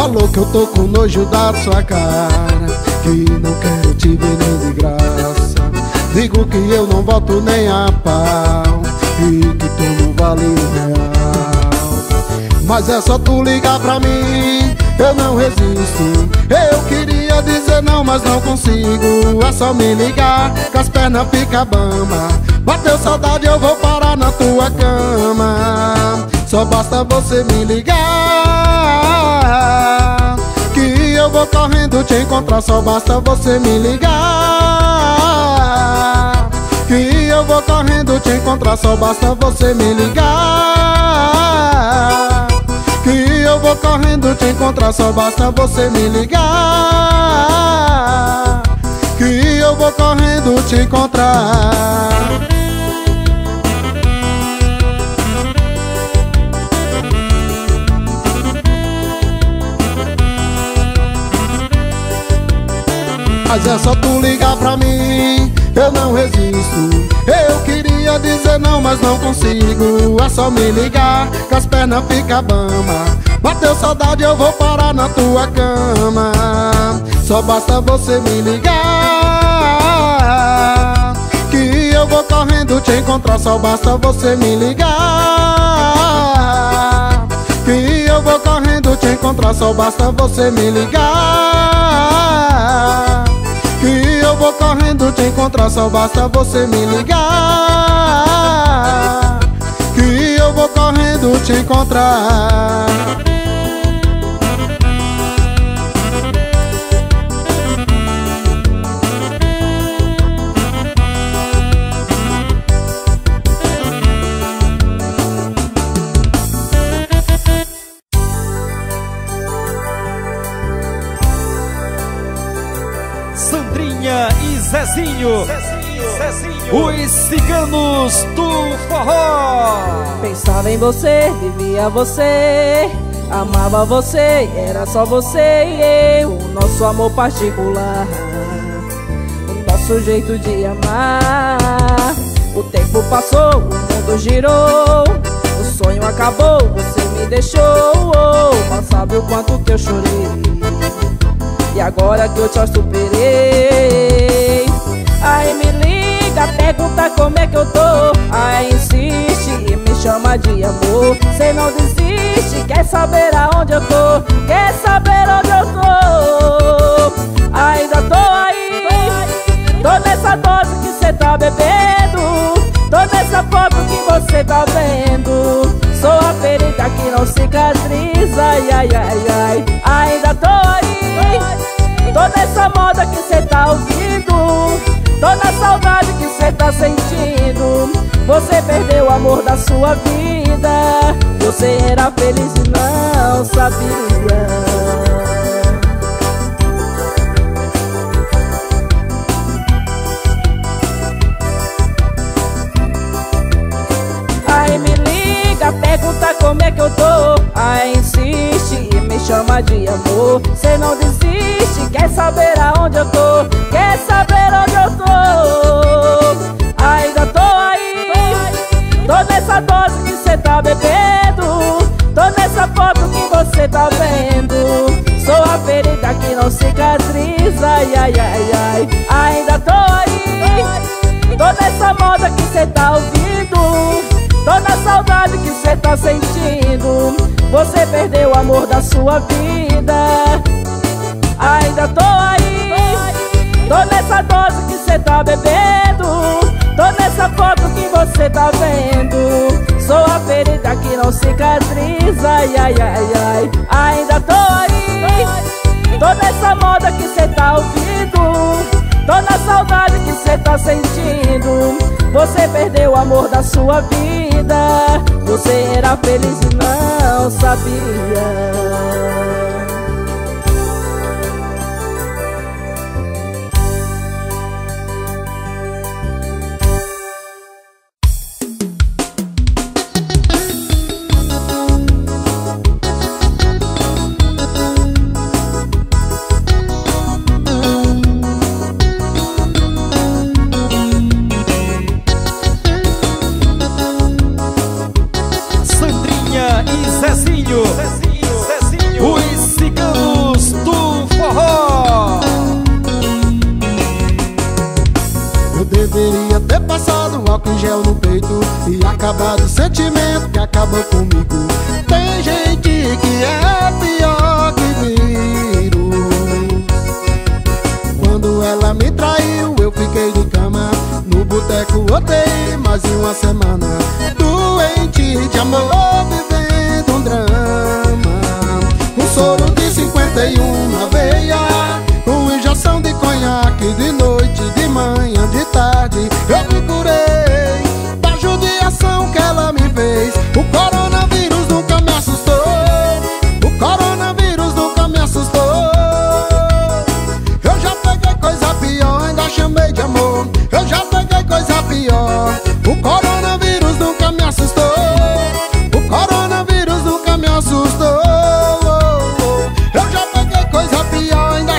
Falou que eu tô com nojo da sua cara, que não quero te ver nem de graça. Digo que eu não volto nem a pau e que tu não vale um real. Mas é só tu ligar pra mim, eu não resisto. Eu queria dizer não, mas não consigo. É só me ligar, que as pernas ficam bamba. Bateu saudade, eu vou parar na tua cama. Só basta você me ligar, que eu vou correndo te encontrar. Só basta você me ligar, que eu vou correndo te encontrar. Só basta você me ligar, que eu vou correndo te encontrar. Só basta você me ligar, que eu vou correndo te encontrar. Mas é só tu ligar pra mim, eu não resisto. Eu queria dizer não, mas não consigo. É só me ligar, que as pernas ficam bamba. Bateu saudade, eu vou parar na tua cama. Só basta você me ligar, que eu vou correndo te encontrar. Só basta você me ligar, que eu vou correndo te encontrar. Só basta você me ligar, que eu vou correndo te encontrar. Só basta você me ligar, que eu vou correndo te encontrar. Zezinho, os ciganos do forró. Pensava em você, vivia você, amava você, era só você e eu. O nosso amor particular, o nosso jeito de amar. O tempo passou, o mundo girou, o sonho acabou, você me deixou. Mas sabe o quanto que eu chorei, e agora que eu te superei. Ai, me liga, pergunta como é que eu tô. Ai, insiste e me chama de amor. Cê não desiste, quer saber aonde eu tô, quer saber onde eu tô. Ainda tô aí, tô nessa dose que cê tá bebendo, tô nessa foto que você tá vendo. Sou a ferida que não cicatriza, ai, ai, ai, ai. Ainda tô aí, tô nessa moda que cê tá ouvindo, tô na saudade que cê tá sentindo. Você perdeu o amor da sua vida, você era feliz e não sabia. Ai, me liga, pergunta como é que eu tô. Ai, insiste e me chama de amor. Cê não desiste, quer saber aonde eu tô, quer saber onde eu tô. Ainda tô aí, tô nessa dose que cê tá bebendo, tô nessa foto que você tá vendo. Sou a ferida que não cicatriza, ai, ai, ai, ai. Ainda tô aí, tô nessa moda que cê tá ouvindo, tô na saudade que cê tá sentindo. Você perdeu o amor da sua vida. Ainda tô aí, tô nessa dose que cê tá bebendo, tô nessa foto que você tá vendo. Sou a ferida que não cicatriza, ai, ai, ai, ai. Ainda tô aí, tô nessa moda que cê tá ouvindo, tô na saudade que cê tá sentindo. Você perdeu o amor da sua vida, você era feliz e não sabia. Zezinho, acabado o sentimento que acabou comigo. Tem gente que é pior que vírus. Quando ela me traiu, eu fiquei de cama. No boteco odeio mais de uma semana. Doente de amor, vivendo um drama. Um soro de 51 na veia, uma injeção de conhaque de noite, de manhã, de tarde. Eu me curei da judiação que ela me fez. O coronavírus nunca me assustou. O coronavírus nunca me assustou. Eu já peguei coisa pior, ainda chamei de amor. Eu já peguei coisa pior. O coronavírus nunca me assustou. O coronavírus nunca me assustou. Ainda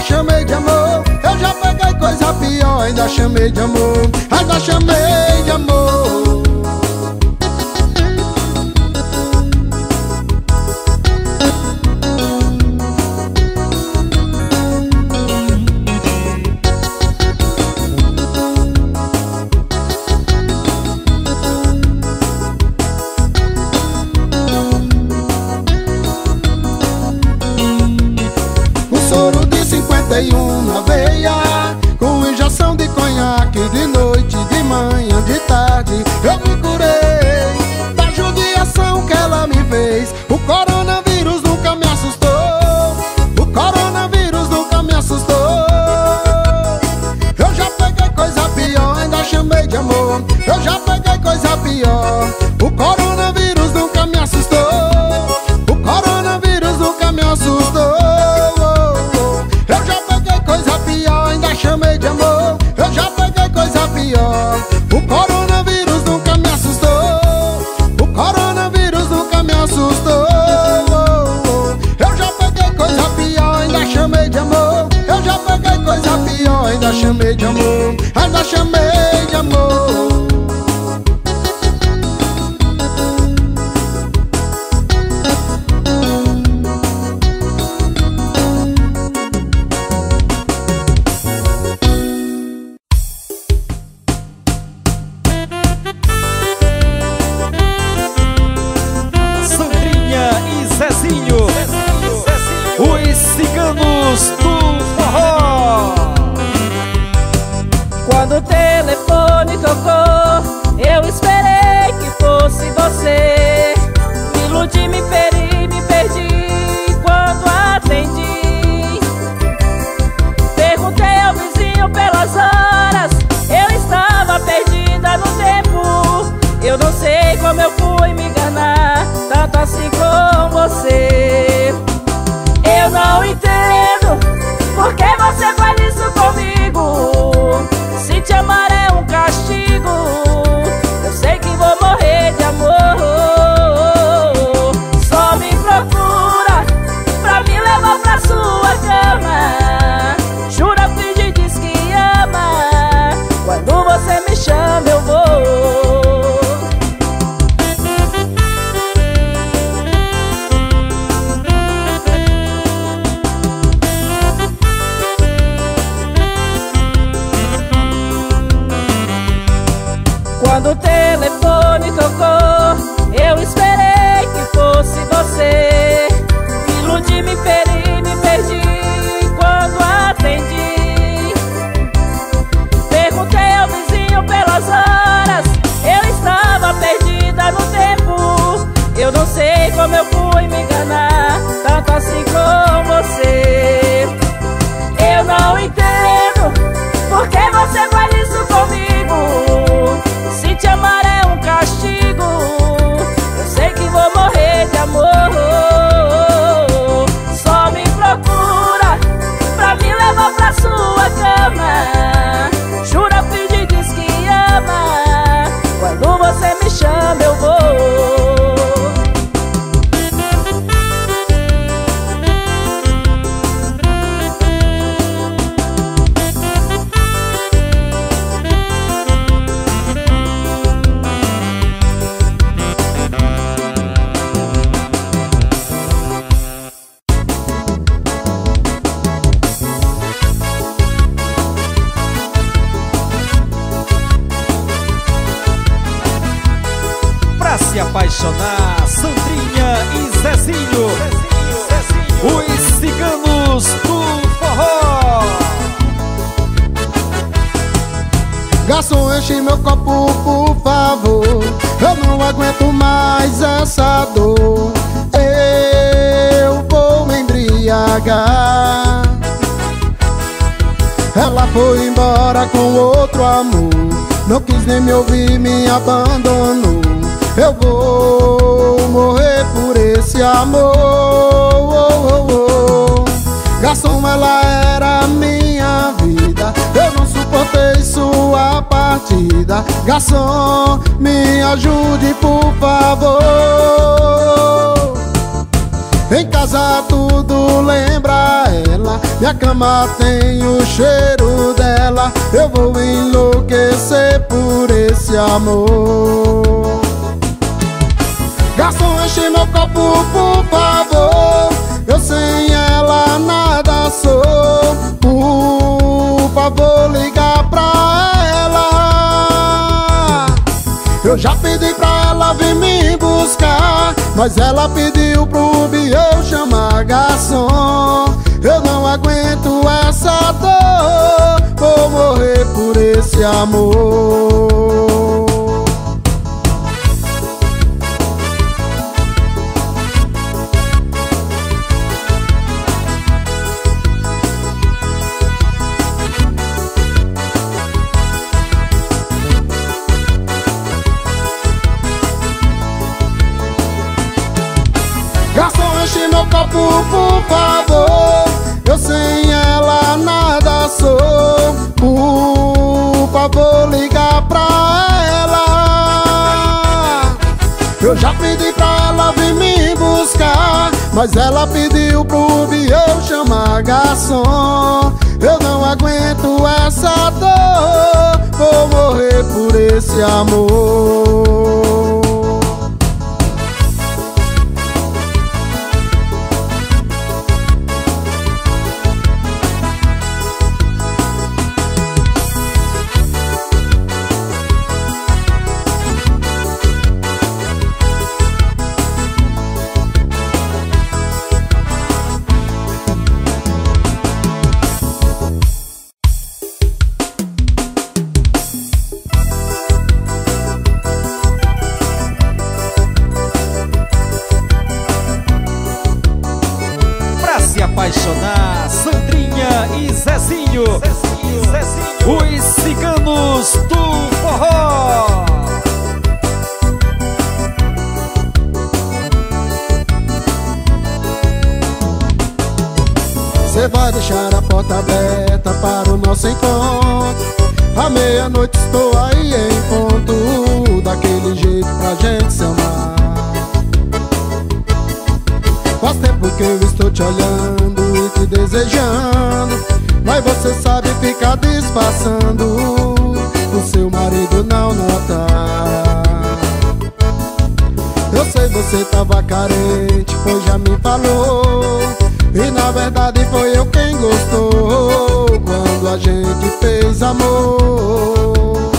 chamei de amor, ainda chamei de amor. Um soro de 51 na veia, com injeção de conhaque de noite, de manhã, de tarde. Eu me curei da judiação que ela me fez. O coronavírus nunca me assustou. O coronavírus nunca me assustou. Eu já peguei coisa pior, ainda chamei de amor. Eu já peguei coisa pior. O coronavírus nunca me assustou. O coronavírus nunca me assustou. Eu já peguei coisa pior, ainda chamei. Eu já peguei coisa pior. O coronavírus nunca me assustou. O coronavírus nunca me assustou. Eu já peguei coisa pior, ainda chamei de amor. Eu já peguei coisa pior, ainda chamei de amor. Ainda chamei de amor. Castigo, eu sei que vou morrer de amor. Só me apaixonar. Sandrinha e Zezinho, os ciganos do forró. Garçom, enche meu copo, por favor, eu não aguento mais essa dor. Eu vou me embriagar. Ela foi embora com outro amor, não quis nem me ouvir, me abandonou. Eu vou morrer por esse amor, oh, oh, oh. Garçom, ela era minha vida, eu não suportei sua partida. Garçom, me ajude, por favor. Em casa tudo lembra ela, minha cama tem o cheiro dela. Eu vou enlouquecer por esse amor. Garçom, enche meu copo, por favor, eu sem ela nada sou. Por favor, liga pra ela. Eu já pedi pra ela vir me buscar, mas ela pediu pro Biel chamar. Garçom, eu não aguento essa dor, vou morrer por esse amor. Garçom, enche meu copo, por favor, eu sem ela nada sou. Por favor, liga pra ela. Eu já pedi pra ela vir me buscar, mas ela pediu pro Biel chamar. Garçom, eu não aguento essa dor, vou morrer por esse amor. Apaixonar, Sandrinha e Zezinho, os ciganos do forró. Você vai deixar a porta aberta para o nosso encontro. À meia-noite estou aí em ponto, daquele jeito pra gente se amar. Faz tempo que eu estou te olhando e te desejando, mas você sabe ficar disfarçando, o seu marido não nota. Eu sei, você tava carente, pois já me falou, e na verdade foi eu quem gostou, quando a gente fez amor.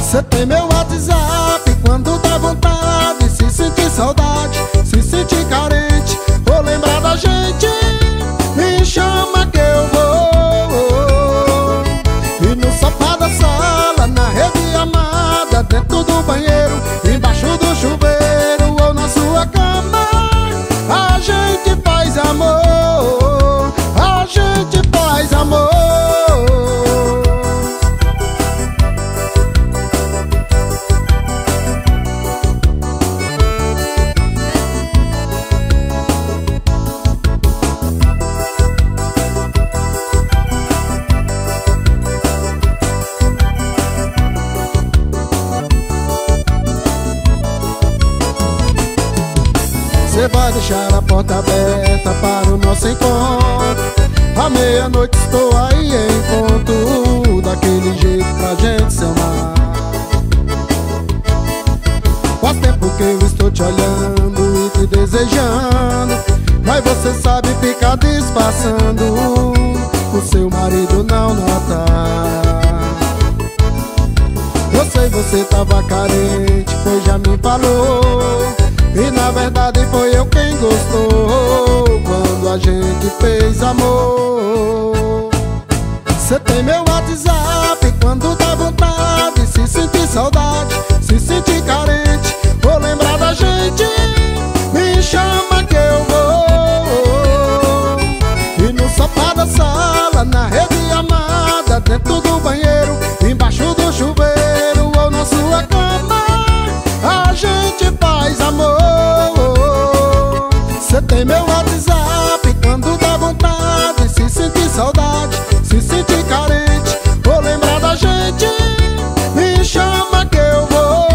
Você tem meu WhatsApp, quando dá vontade, se sentir saudade, se sentir carente, vou lembrar da gente, me chama que eu vou. E no sofá da sala, na rede amada, dentro do banheiro, embaixo do chuveiro ou na sua cama, a gente faz amor, a gente faz amor. Você vai deixar a porta aberta para o nosso encontro. À meia-noite estou aí em ponto, daquele jeito pra gente se amar. Faz tempo que eu estou te olhando e te desejando, mas você sabe ficar disfarçando, o seu marido não nota. Você falei, você tava carente, pois já me falou. E na verdade foi eu quem gostou quando a gente fez amor. Você tem meu WhatsApp, quando dá vontade, se sentir saudade, se sentir carente, vou lembrar da gente, me chama que eu vou. E no sofá da sala, na rede amada, dentro do banheiro, embaixo do chuveiro ou na sua cama, a gente faz amor. Você tem meu WhatsApp, quando dá vontade, se sentir saudade, se sentir carente, vou lembrar da gente, me chama que eu vou.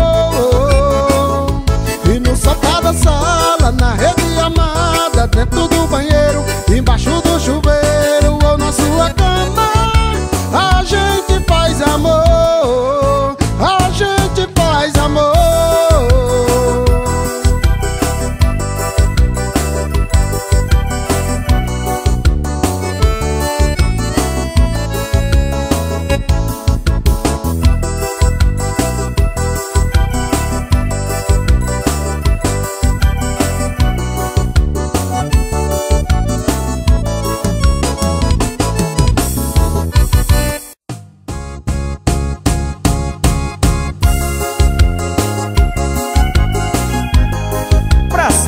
E no sofá da sala, na rede amada, dentro do banheiro, embaixo do chuveiro ou na sua cama, a gente faz amor, a gente faz amor.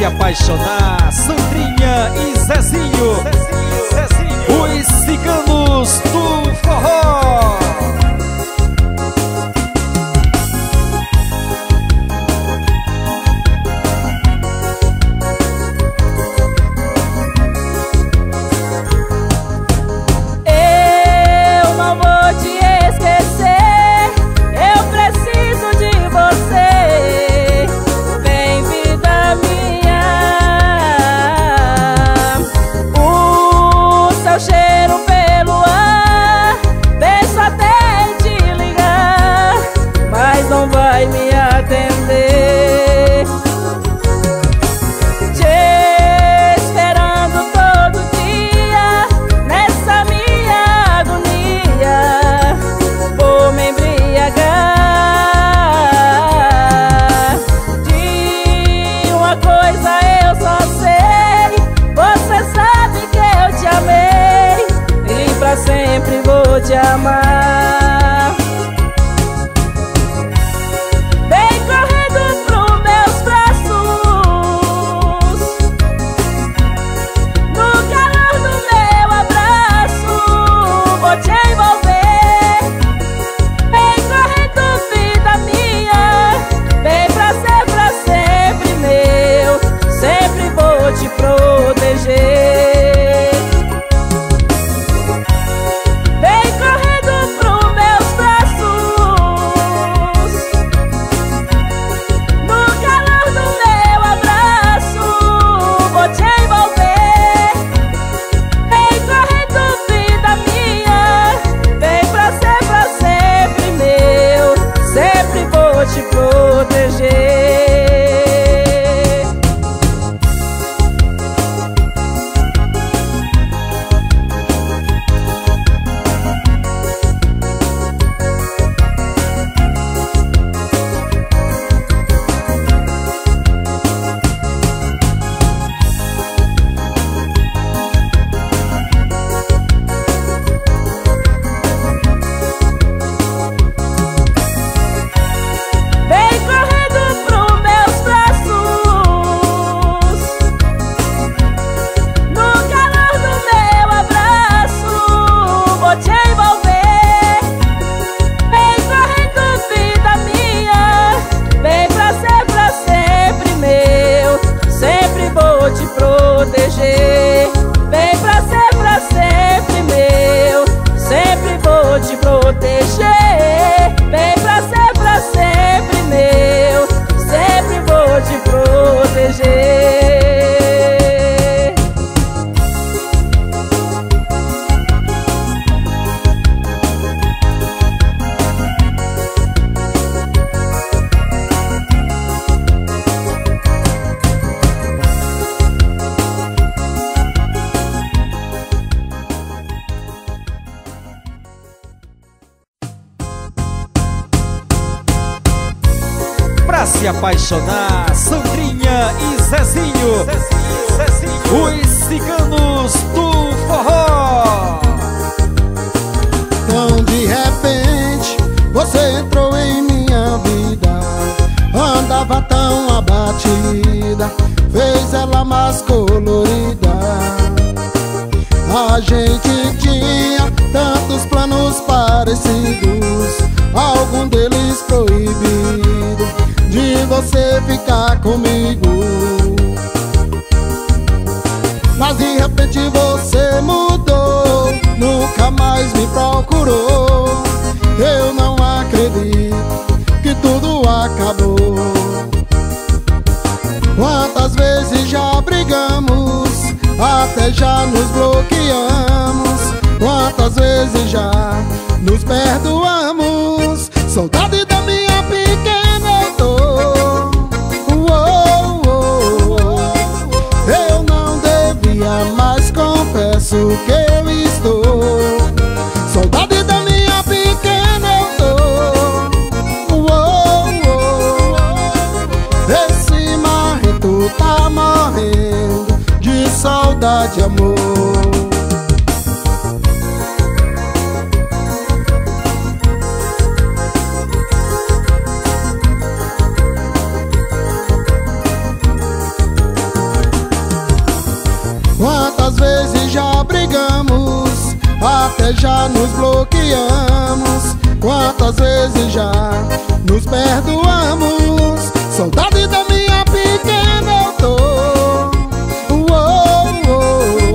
Apaixonar, Sandrinha e Zezinho, os ciganos do forró. Eu não vou te esquecer, eu preciso de você. Proteger. Vem correndo apaixonar. Sandrinha e Zezinho, Zezinho, os ciganos do forró. Então de repente você entrou em minha vida, andava tão abatida, fez ela mais colorida. A gente tinha tantos planos parecidos, algum deles proibido de você ficar comigo. Mas de repente você mudou, nunca mais me procurou. Eu não acredito que tudo acabou. Quantas vezes já brigamos, até já nos bloqueamos. Quantas vezes já nos perdoamos. Saudade da minha pequena eu tô. Eu não devia, mas confesso que eu estou. Saudade da minha pequena eu tô. Esse marrento tá morrendo de saudade, amor. Quantas vezes já brigamos, até já nos bloqueamos. Quantas vezes já nos perdoamos. Saudade da minha pequena eu tô. Eu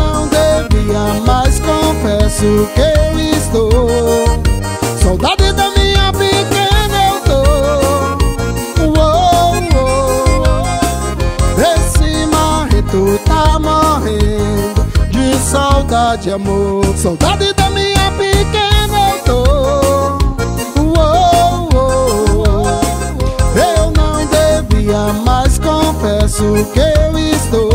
não devia, mas confesso que eu estou. Saudade da minha pequena eu tô. Esse marrento tá morrendo de saudade, amor. Saudade da minha pequena eu tô. Eu não devia, mas confesso que eu estou.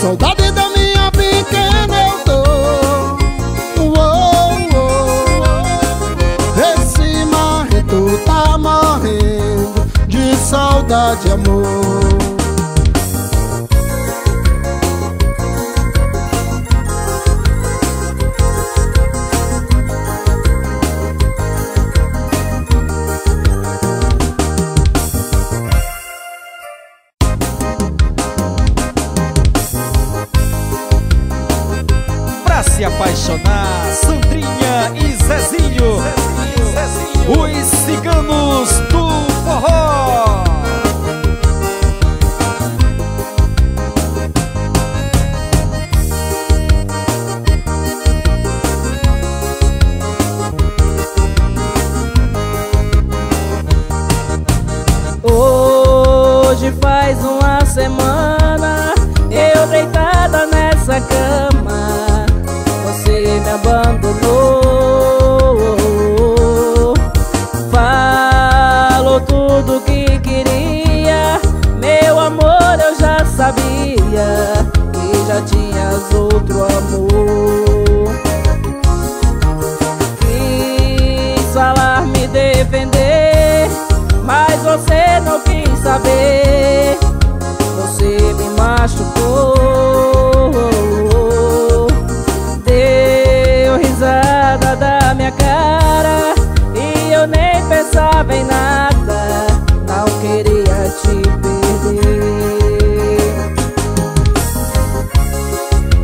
Saudade da minha pequena eu tô. Esse marrento tá morrendo de saudade, amor. Se apaixonar, Sandrinha e Zezinho, os ciganos do forró. Hoje faz uma semana eu deitada nessa cama, me abandonou. Falou tudo que queria, meu amor, eu já sabia que já tinhas outro amor. Quis falar, me defender, mas você não quis saber. Você me machucou, da minha cara, e eu nem pensava em nada, não queria te perder.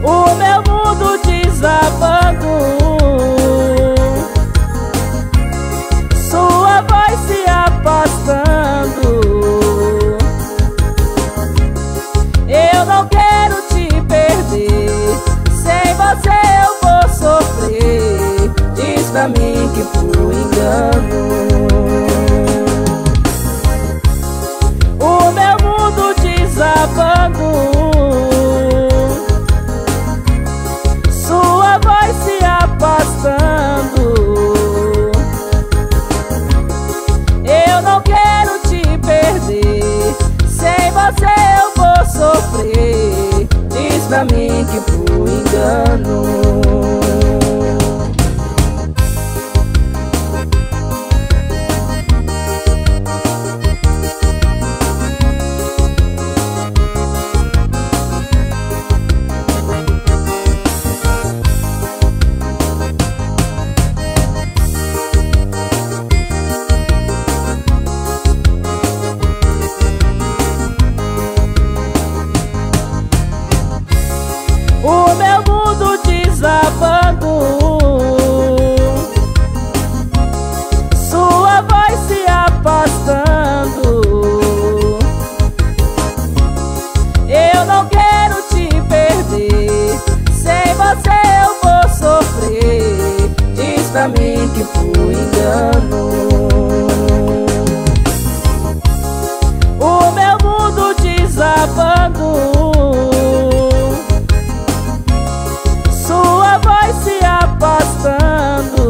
O meu mundo desabando, sua voz se afastando. Eu não quero te perder, sem você eu vou sofrer. Diz pra mim que foi engano, o meu mundo desabando, sua voz se afastando. Eu não quero te perder, sem você eu vou sofrer. Diz pra mim que foi engano. o meu mundo desabando, sua voz se afastando. Eu não quero te perder, sem você eu vou sofrer. Diz pra mim que fui engano, o meu mundo desabando, sua voz se afastando.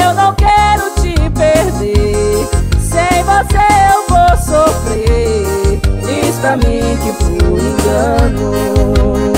Eu não quero te perder, sem você eu vou sofrer. Diz pra mim que fui engano.